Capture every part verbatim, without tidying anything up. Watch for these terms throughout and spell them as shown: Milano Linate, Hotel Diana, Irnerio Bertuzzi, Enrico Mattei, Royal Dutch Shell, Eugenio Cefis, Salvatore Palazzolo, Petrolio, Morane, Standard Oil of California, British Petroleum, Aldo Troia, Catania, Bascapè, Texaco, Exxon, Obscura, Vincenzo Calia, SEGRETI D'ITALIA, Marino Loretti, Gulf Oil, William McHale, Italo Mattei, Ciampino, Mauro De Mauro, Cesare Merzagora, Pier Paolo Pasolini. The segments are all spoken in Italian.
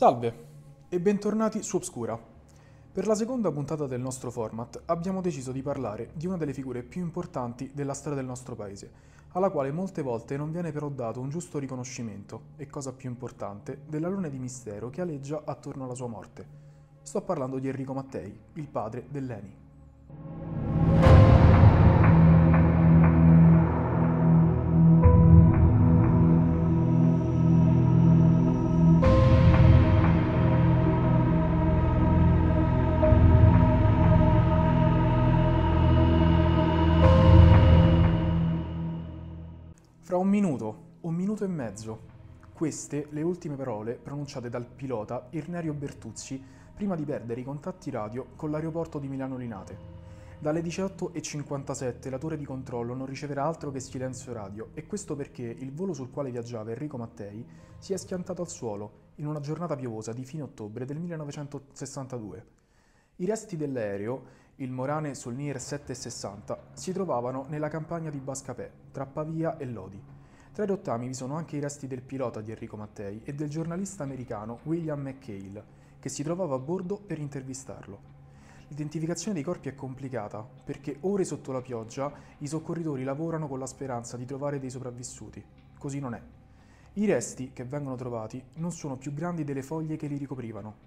Salve e bentornati su Obscura. Per la seconda puntata del nostro format abbiamo deciso di parlare di una delle figure più importanti della storia del nostro paese, alla quale molte volte non viene però dato un giusto riconoscimento e, cosa più importante, dell'alone di mistero che aleggia attorno alla sua morte. Sto parlando di Enrico Mattei, il padre dell'E N I. Fra un minuto, un minuto e mezzo, queste le ultime parole pronunciate dal pilota Irnerio Bertuzzi prima di perdere i contatti radio con l'aeroporto di Milano Linate. Dalle diciotto e cinquantasette la torre di controllo non riceverà altro che silenzio radio, e questo perché il volo sul quale viaggiava Enrico Mattei si è schiantato al suolo in una giornata piovosa di fine ottobre del millenovecentosessantadue. I resti dell'aereo, il Morane sul N I R settecentosessanta, si trovavano nella campagna di Bascapè, tra Pavia e Lodi. Tra i rottami vi sono anche i resti del pilota di Enrico Mattei e del giornalista americano William McHale, che si trovava a bordo per intervistarlo. L'identificazione dei corpi è complicata, perché ore sotto la pioggia i soccorritori lavorano con la speranza di trovare dei sopravvissuti. Così non è. I resti che vengono trovati non sono più grandi delle foglie che li ricoprivano.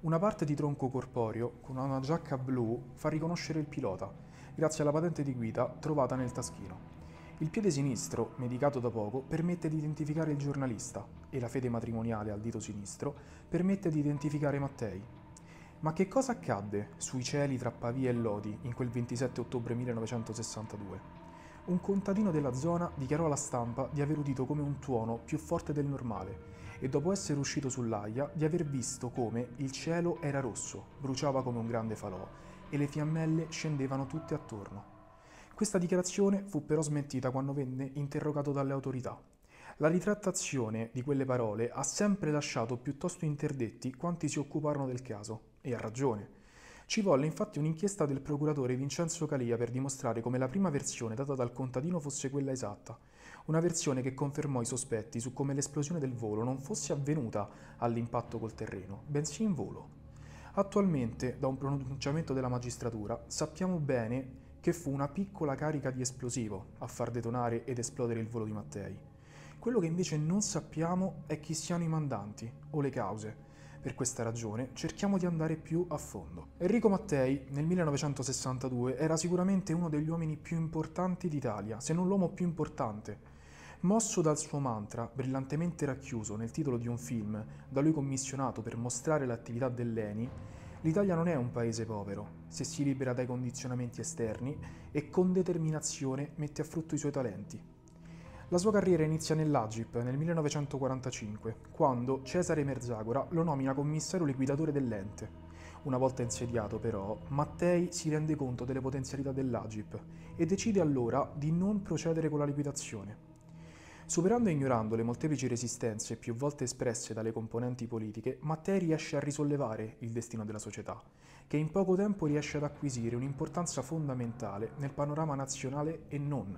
Una parte di tronco corporeo, con una giacca blu, fa riconoscere il pilota, grazie alla patente di guida trovata nel taschino. Il piede sinistro, medicato da poco, permette di identificare il giornalista, e la fede matrimoniale al dito sinistro permette di identificare Mattei. Ma che cosa accadde sui cieli tra Pavia e Lodi in quel ventisette ottobre millenovecentosessantadue? Un contadino della zona dichiarò alla stampa di aver udito come un tuono più forte del normale, e dopo essere uscito sull'aia di aver visto come il cielo era rosso, bruciava come un grande falò e le fiammelle scendevano tutte attorno. Questa dichiarazione fu però smentita quando venne interrogato dalle autorità. La ritrattazione di quelle parole ha sempre lasciato piuttosto interdetti quanti si occuparono del caso, e a ragione. Ci volle infatti un'inchiesta del procuratore Vincenzo Calia per dimostrare come la prima versione data dal contadino fosse quella esatta, una versione che confermò i sospetti su come l'esplosione del volo non fosse avvenuta all'impatto col terreno, bensì in volo. Attualmente, da un pronunciamento della magistratura, sappiamo bene che fu una piccola carica di esplosivo a far detonare ed esplodere il volo di Mattei. Quello che invece non sappiamo è chi siano i mandanti o le cause. Per questa ragione cerchiamo di andare più a fondo. Enrico Mattei nel millenovecentosessantadue era sicuramente uno degli uomini più importanti d'Italia, se non l'uomo più importante. Mosso dal suo mantra, brillantemente racchiuso nel titolo di un film da lui commissionato per mostrare l'attività dell'E N I, l'Italia non è un paese povero, se si libera dai condizionamenti esterni e con determinazione mette a frutto i suoi talenti. La sua carriera inizia nell'Agip nel millenovecentoquarantacinque, quando Cesare Merzagora lo nomina commissario liquidatore dell'ente. Una volta insediato, però, Mattei si rende conto delle potenzialità dell'Agip e decide allora di non procedere con la liquidazione. Superando e ignorando le molteplici resistenze più volte espresse dalle componenti politiche, Mattei riesce a risollevare il destino della società, che in poco tempo riesce ad acquisire un'importanza fondamentale nel panorama nazionale e non,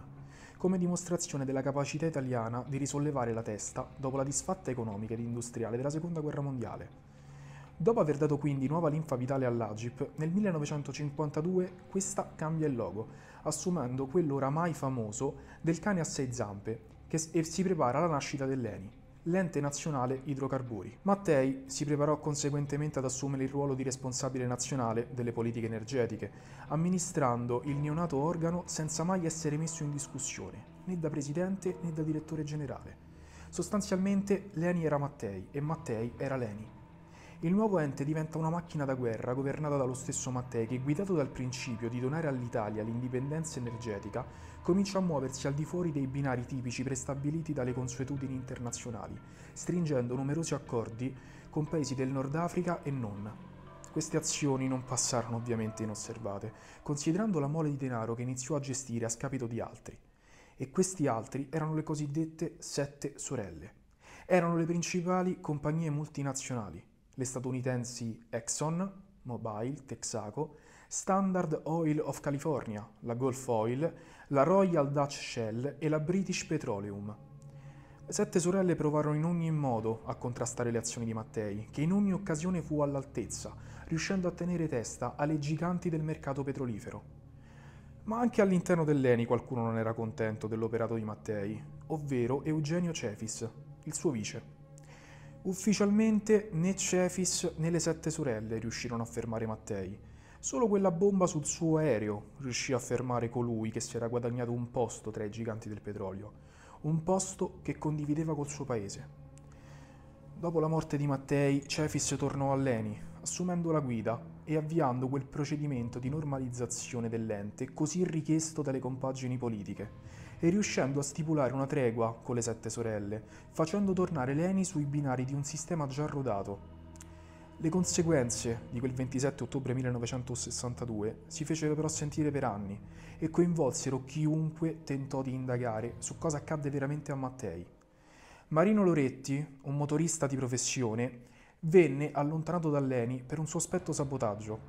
come dimostrazione della capacità italiana di risollevare la testa dopo la disfatta economica ed industriale della Seconda Guerra Mondiale. Dopo aver dato quindi nuova linfa vitale all'Agip, nel millenovecentocinquantadue questa cambia il logo, assumendo quello oramai famoso del cane a sei zampe, che si prepara alla nascita dell'E N I, l'Ente Nazionale Idrocarburi. Mattei si preparò conseguentemente ad assumere il ruolo di responsabile nazionale delle politiche energetiche, amministrando il neonato organo senza mai essere messo in discussione, né da presidente né da direttore generale. Sostanzialmente l'E N I era Mattei e Mattei era l'E N I. Il nuovo ente diventa una macchina da guerra governata dallo stesso Mattei che, guidato dal principio di donare all'Italia l'indipendenza energetica, comincia a muoversi al di fuori dei binari tipici prestabiliti dalle consuetudini internazionali, stringendo numerosi accordi con paesi del Nord Africa e non. Queste azioni non passarono ovviamente inosservate, considerando la mole di denaro che iniziò a gestire a scapito di altri. E questi altri erano le cosiddette sette sorelle. Erano le principali compagnie multinazionali: le statunitensi Exxon, Mobil, Texaco, Standard Oil of California, la Gulf Oil, la Royal Dutch Shell e la British Petroleum. Sette sorelle provarono in ogni modo a contrastare le azioni di Mattei, che in ogni occasione fu all'altezza, riuscendo a tenere testa alle giganti del mercato petrolifero. Ma anche all'interno dell'ENI qualcuno non era contento dell'operato di Mattei, ovvero Eugenio Cefis, il suo vice. Ufficialmente né Cefis né le sette sorelle riuscirono a fermare Mattei. Solo quella bomba sul suo aereo riuscì a fermare colui che si era guadagnato un posto tra i giganti del petrolio, un posto che condivideva col suo paese. Dopo la morte di Mattei, Cefis tornò all'ENI, assumendo la guida e avviando quel procedimento di normalizzazione dell'ente così richiesto dalle compagini politiche, e riuscendo a stipulare una tregua con le sette sorelle, facendo tornare l'ENI sui binari di un sistema già rodato. Le conseguenze di quel ventisette ottobre millenovecentosessantadue si fecero però sentire per anni e coinvolsero chiunque tentò di indagare su cosa accadde veramente a Mattei. Marino Loretti, un motorista di professione, venne allontanato dall'ENI per un sospetto sabotaggio.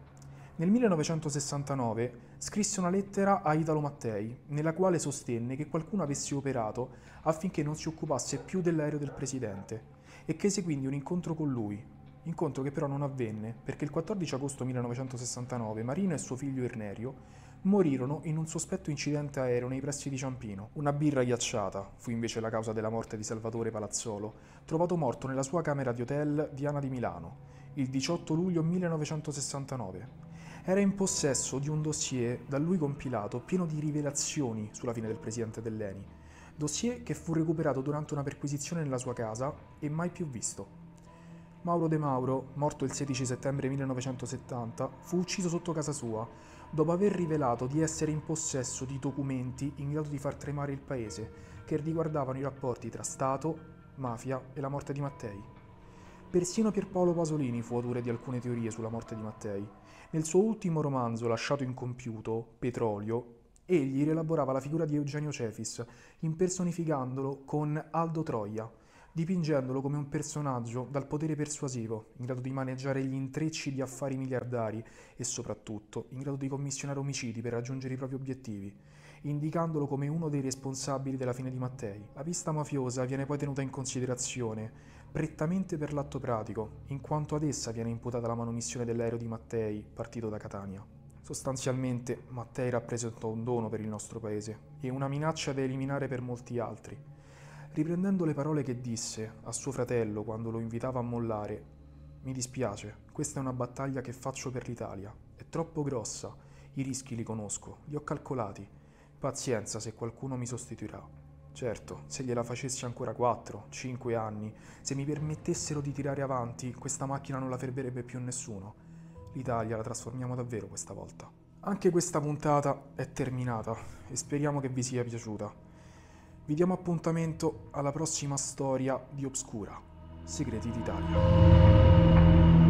Nel millenovecentosessantanove scrisse una lettera a Italo Mattei, nella quale sostenne che qualcuno avesse operato affinché non si occupasse più dell'aereo del presidente e chiese quindi un incontro con lui. Incontro che però non avvenne, perché il quattordici agosto millenovecentosessantanove Marino e suo figlio Irnerio morirono in un sospetto incidente aereo nei pressi di Ciampino. Una birra ghiacciata fu invece la causa della morte di Salvatore Palazzolo, trovato morto nella sua camera di Hotel Diana di Milano, il diciotto luglio millenovecentosessantanove. Era in possesso di un dossier da lui compilato pieno di rivelazioni sulla fine del presidente dell'ENI, dossier che fu recuperato durante una perquisizione nella sua casa e mai più visto. Mauro De Mauro, morto il sedici settembre millenovecentosettanta, fu ucciso sotto casa sua, dopo aver rivelato di essere in possesso di documenti in grado di far tremare il paese, che riguardavano i rapporti tra Stato, mafia e la morte di Mattei. Persino Pier Paolo Pasolini fu autore di alcune teorie sulla morte di Mattei. Nel suo ultimo romanzo lasciato incompiuto, Petrolio, egli rielaborava la figura di Eugenio Cefis, impersonificandolo con Aldo Troia, dipingendolo come un personaggio dal potere persuasivo, in grado di maneggiare gli intrecci di affari miliardari e soprattutto in grado di commissionare omicidi per raggiungere i propri obiettivi, indicandolo come uno dei responsabili della fine di Mattei. La pista mafiosa viene poi tenuta in considerazione prettamente per l'atto pratico, in quanto ad essa viene imputata la manomissione dell'aereo di Mattei partito da Catania. Sostanzialmente Mattei rappresentò un dono per il nostro paese e una minaccia da eliminare per molti altri. Riprendendo le parole che disse a suo fratello quando lo invitava a mollare, «Mi dispiace, questa è una battaglia che faccio per l'Italia, è troppo grossa, i rischi li conosco, li ho calcolati, pazienza se qualcuno mi sostituirà. Certo, se gliela facessi ancora quattro, cinque anni, se mi permettessero di tirare avanti, questa macchina non la fermerebbe più nessuno. L'Italia la trasformiamo davvero questa volta». Anche questa puntata è terminata e speriamo che vi sia piaciuta. Vi diamo appuntamento alla prossima storia di Obscura, Segreti d'Italia.